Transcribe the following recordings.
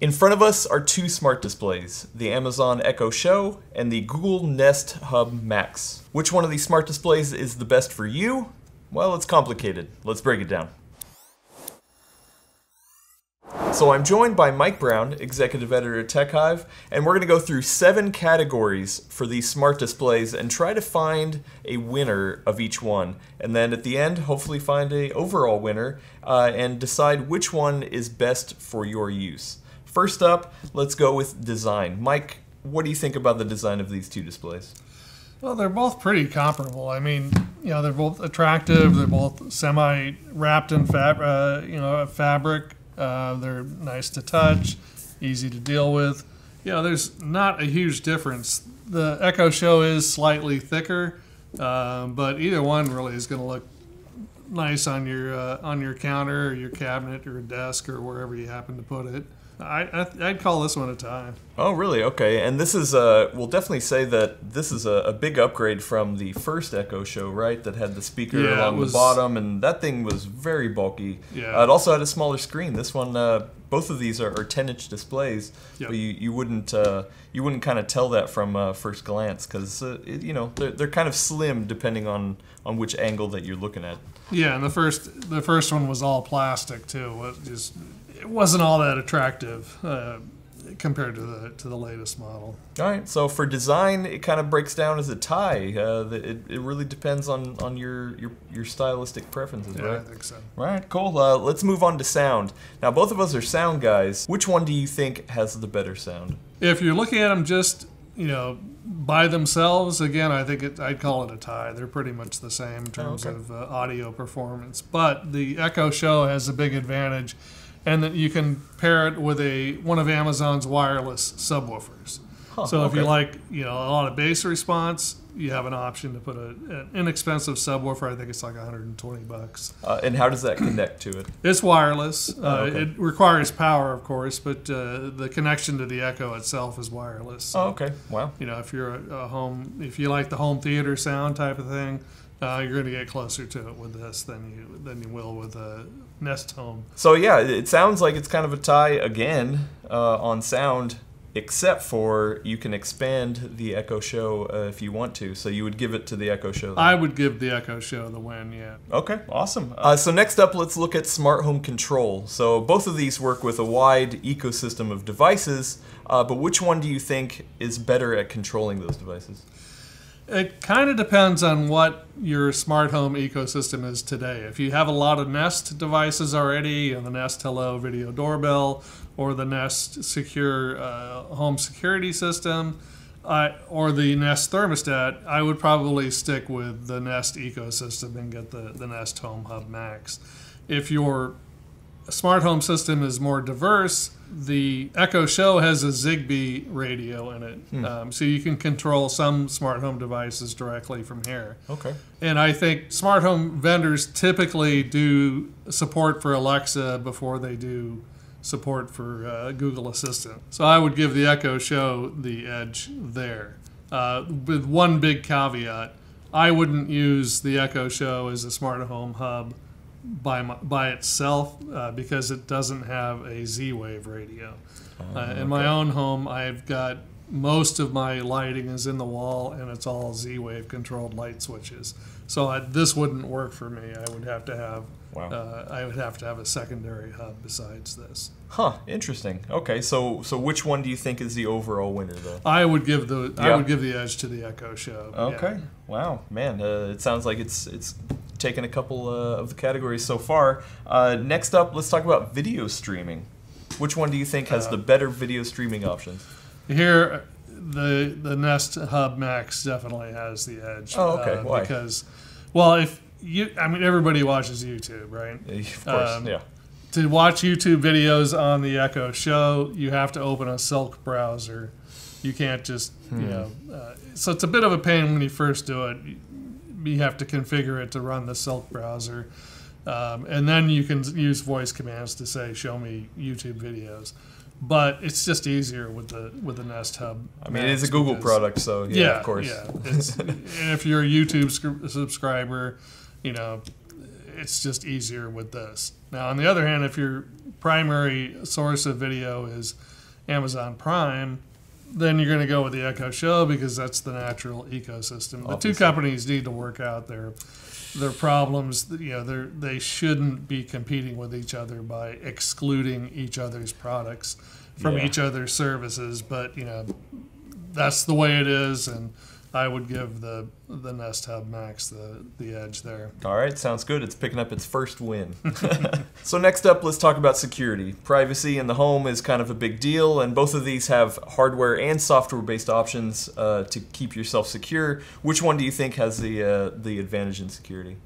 In front of us are two smart displays, the Amazon Echo Show and the Google Nest Hub Max. Which one of these smart displays is the best for you? Well, it's complicated. Let's break it down. So I'm joined by Mike Brown, Executive Editor at TechHive, and we're going to go through 7 categories for these smart displays and try to find a winner of each one. And then at the end, hopefully find an overall winner and decide which one is best for your use. First up, let's go with design. Mike, what do you think about the design of these two displays? Well, they're both pretty comparable. I mean, you know, they're both attractive. They're both semi-wrapped in fabric. They're nice to touch, easy to deal with. You know, there's not a huge difference. The Echo Show is slightly thicker, but either one really is going to look nice on your counter or your cabinet or desk or wherever you happen to put it. I'd call this one a tie. Oh, really? Okay. And this is, we'll definitely say that this is a big upgrade from the first Echo Show, right? That had the speaker along the bottom, and that thing was very bulky. Yeah. It also had a smaller screen. This one, both of these are 10-inch displays, yep. But you wouldn't kind of tell that from first glance because you know they're kind of slim depending on which angle that you're looking at. Yeah, and the first one was all plastic too. It wasn't all that attractive compared to the latest model. All right, so for design, it kind of breaks down as a tie. It really depends on your stylistic preferences, yeah, right? I think so. All right, cool. Let's move on to sound. Now, both of us are sound guys. Which one do you think has the better sound? If you're looking at them just, you know, by themselves, again, I think I'd call it a tie. They're pretty much the same in terms of audio performance. But the Echo Show has a big advantage, and that you can pair it with one of Amazon's wireless subwoofers. Huh, so if you like, you know, a lot of bass response, you have an option to put an inexpensive subwoofer. I think it's like $120. And how does that connect to it? It's wireless. It requires power, of course, but the connection to the Echo itself is wireless. So, wow. You know, if you're if you like the home theater sound type of thing, you're going to get closer to it with this than you will with a Nest Home. So yeah, it sounds like it's kind of a tie again on sound, except for you can expand the Echo Show if you want to. So you would give it to the Echo Show then. I would give the Echo Show the win, yeah. Okay, awesome. So next up, let's look at smart home control. So both of these work with a wide ecosystem of devices, but which one do you think is better at controlling those devices? It kind of depends on what your smart home ecosystem is today. If you have a lot of Nest devices already, and the Nest Hello video doorbell, or the Nest Secure home security system, or the Nest thermostat, I would probably stick with the Nest ecosystem and get the Nest Home Hub Max. If your smart home system is more diverse, the Echo Show has a Zigbee radio in it, so you can control some smart home devices directly from here. Okay. And I think smart home vendors typically do support for Alexa before they do support for Google Assistant. So I would give the Echo Show the edge there, with one big caveat. I wouldn't use the Echo Show as a smart home hub by itself because it doesn't have a Z-Wave radio. In my own home, I've got most of my lighting is in the wall, and it's all Z-Wave controlled light switches. So this wouldn't work for me. I would have to have I would have to have a secondary hub besides this. Huh, interesting. Okay, so which one do you think is the overall winner though? I would give the edge to the Echo Show. Okay. Yeah. Wow, man, it sounds like it's taken a couple of the categories so far. Next up, let's talk about video streaming. Which one do you think has the better video streaming options? Here, the Nest Hub Max definitely has the edge. Oh, okay. Why? Because, well, everybody watches YouTube, right? Of course, yeah. To watch YouTube videos on the Echo Show, you have to open a Silk browser. You can't just, you know. So it's a bit of a pain when you first do it. You have to configure it to run the Silk browser, and then you can use voice commands to say, "Show me YouTube videos." But it's just easier with the Nest Hub. I mean, it is a Google product, so yeah, of course. Yeah, if you're a YouTube subscriber, you know, it's just easier with this. Now, on the other hand, if your primary source of video is Amazon Prime, then you're going to go with the Echo Show because that's the natural ecosystem. Obviously. The two companies need to work out their problems. You know, they shouldn't be competing with each other by excluding each other's products from each other's services. But, you know, that's the way it is, and I would give the Nest Hub Max the edge there. All right, sounds good. It's picking up its first win. So next up, let's talk about security. Privacy in the home is kind of a big deal, and both of these have hardware and software-based options to keep yourself secure. Which one do you think has the advantage in security?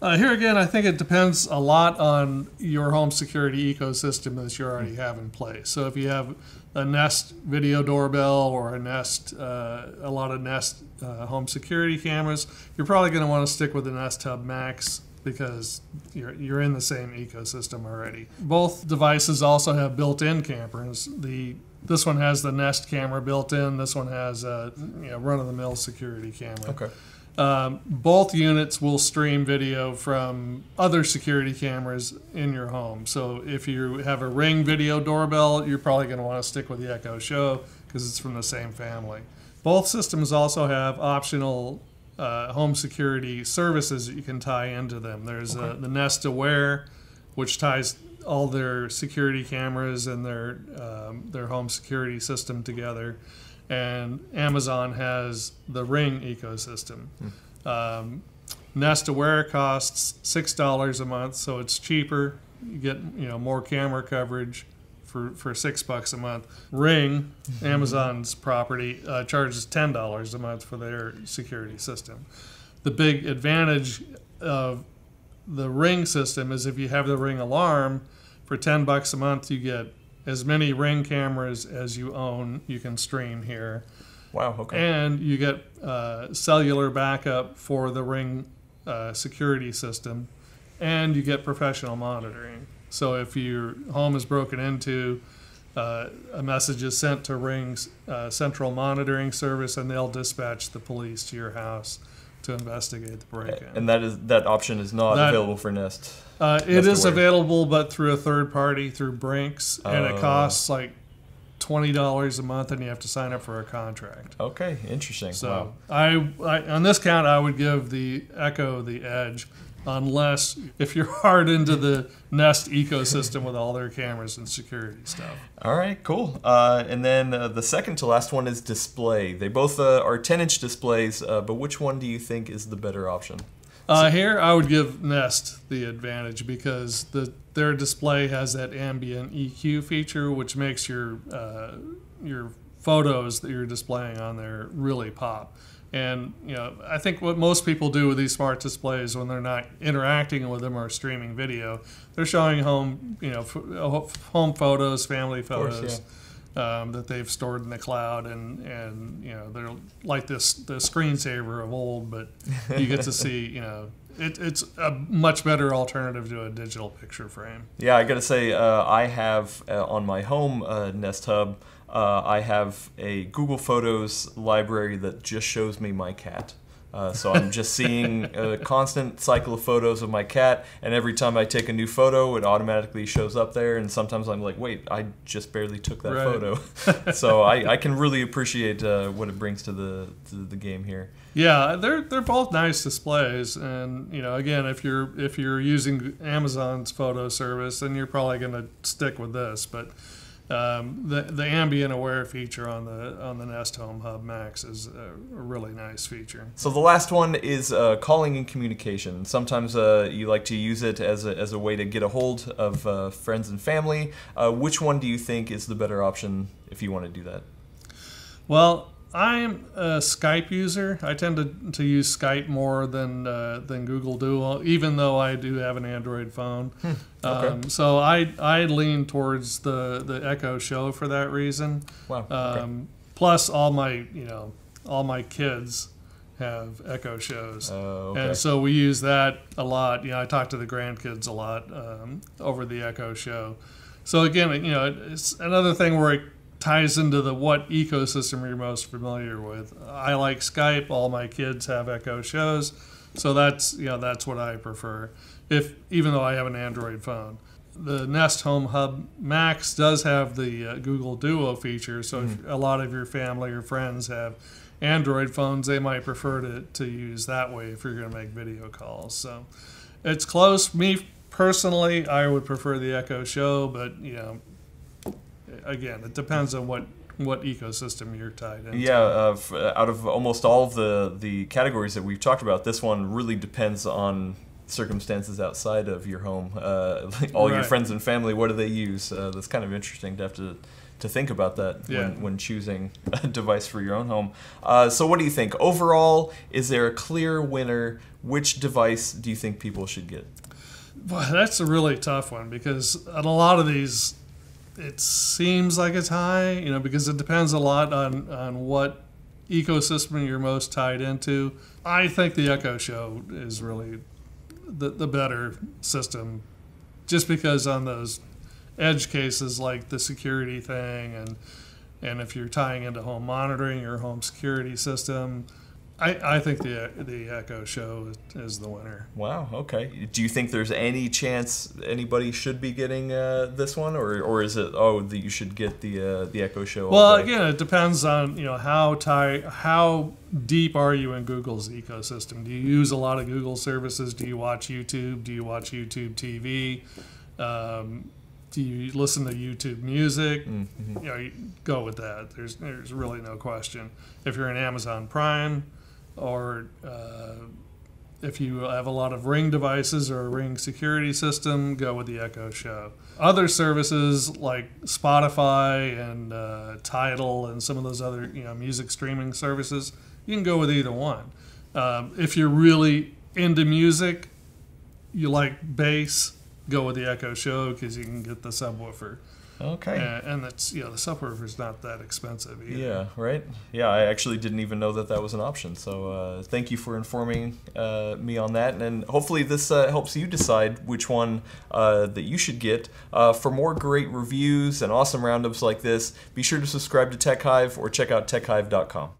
Here again, I think it depends a lot on your home security ecosystem that you already have in place. So if you have a Nest video doorbell or a Nest, a lot of Nest home security cameras, you're probably going to want to stick with the Nest Hub Max because you're in the same ecosystem already. Both devices also have built-in cameras. This one has the Nest camera built in. This one has a run-of-the-mill security camera. Okay. Both units will stream video from other security cameras in your home. So if you have a Ring video doorbell, you're probably going to want to stick with the Echo Show because it's from the same family. Both systems also have optional home security services that you can tie into them. There's the Nest Aware, which ties all their security cameras and their home security system together. And Amazon has the Ring ecosystem. Nest Aware costs $6 a month, so it's cheaper. You get more camera coverage for $6 a month. Ring, Amazon's property, charges $10 a month for their security system. The big advantage of the Ring system is if you have the Ring alarm, for $10 a month you get as many Ring cameras as you own, you can stream here. Wow, okay. And you get cellular backup for the Ring security system, and you get professional monitoring. So if your home is broken into, a message is sent to Ring's central monitoring service, and they'll dispatch the police to your house to investigate the break-in. And that option is not available for Nest. It is available, but through a third party, through Brinks, and it costs like $20 a month, and you have to sign up for a contract. Okay, interesting. So wow. I on this count, I would give the Echo the edge, unless if you're hard into the Nest ecosystem with all their cameras and security stuff. All right, cool. And then the second to last one is display. They both are 10-inch displays, but which one do you think is the better option? Here, I would give Nest the advantage because their display has that ambient EQ feature, which makes your photos that you're displaying on there really pop. And I think what most people do with these smart displays when they're not interacting with them or streaming video, they're showing home, home photos, family photos, of course, that they've stored in the cloud, and they're like the screensaver of old, but you get to see it's a much better alternative to a digital picture frame. Yeah, I got to say, I have on my home Nest Hub, I have a Google Photos library that just shows me my cat. So I'm just seeing a constant cycle of photos of my cat, and every time I take a new photo, it automatically shows up there, and sometimes I'm like, wait, I just barely took that photo. So I can really appreciate what it brings to the game here. Yeah, they're both nice displays, and again, if you're using Amazon's photo service, then you're probably going to stick with this, but the ambient aware feature on the Nest Home Hub Max is a really nice feature. So the last one is calling and communication. Sometimes you like to use it as a way to get a hold of friends and family. Which one do you think is the better option if you want to do that? Well, I'm a Skype user. I tend to use Skype more than Google Duo, even though I do have an Android phone. Okay. So I lean towards the Echo Show for that reason. Wow. Okay. Plus, all my kids have Echo Shows, okay. And so we use that a lot. I talk to the grandkids a lot over the Echo Show. So again, it's another thing where it ties into what ecosystem you're most familiar with. I like Skype. All my kids have Echo Shows, so that's what I prefer. even though I have an Android phone. The Nest Home Hub Max does have the Google Duo feature, so if a lot of your family or friends have Android phones, they might prefer to use that way if you're going to make video calls. So it's close. Me personally, I would prefer the Echo Show, but you know, again, it depends on what ecosystem you're tied into. Yeah, out of almost all of the categories that we've talked about, this one really depends on circumstances outside of your home. All right. Your friends and family, what do they use? That's kind of interesting to have to think about that when choosing a device for your own home. So what do you think? Overall, is there a clear winner? Which device do you think people should get? Well, that's a really tough one, because on a lot of these, it seems like it's high, you know, because it depends a lot on what ecosystem you're most tied into. I think the Echo Show is really the better system, just because on those edge cases like the security thing and if you're tying into home monitoring or home security system, I think the Echo Show is the winner. Wow, okay. Do you think there's any chance anybody should be getting this one, or is it that you should get the Echo Show? Well, again, it depends on, you know, how deep are you in Google's ecosystem? Do you use a lot of Google services? Do you watch YouTube? Do you watch YouTube TV? Do you listen to YouTube Music? Mm-hmm. You know, you go with that. There's really no question. If you're an Amazon Prime, or if you have a lot of Ring devices or a Ring security system, go with the Echo Show. Other services like Spotify and Tidal and some of those other, you know, music streaming services, you can go with either one. If you're really into music, you like bass, go with the Echo Show, because you can get the subwoofer. Okay. And that's, you know, the subwoofer's not that expensive either. Yeah, right? Yeah, I actually didn't even know that that was an option. So thank you for informing me on that. And hopefully this helps you decide which one that you should get. For more great reviews and awesome roundups like this, be sure to subscribe to TechHive or check out techhive.com.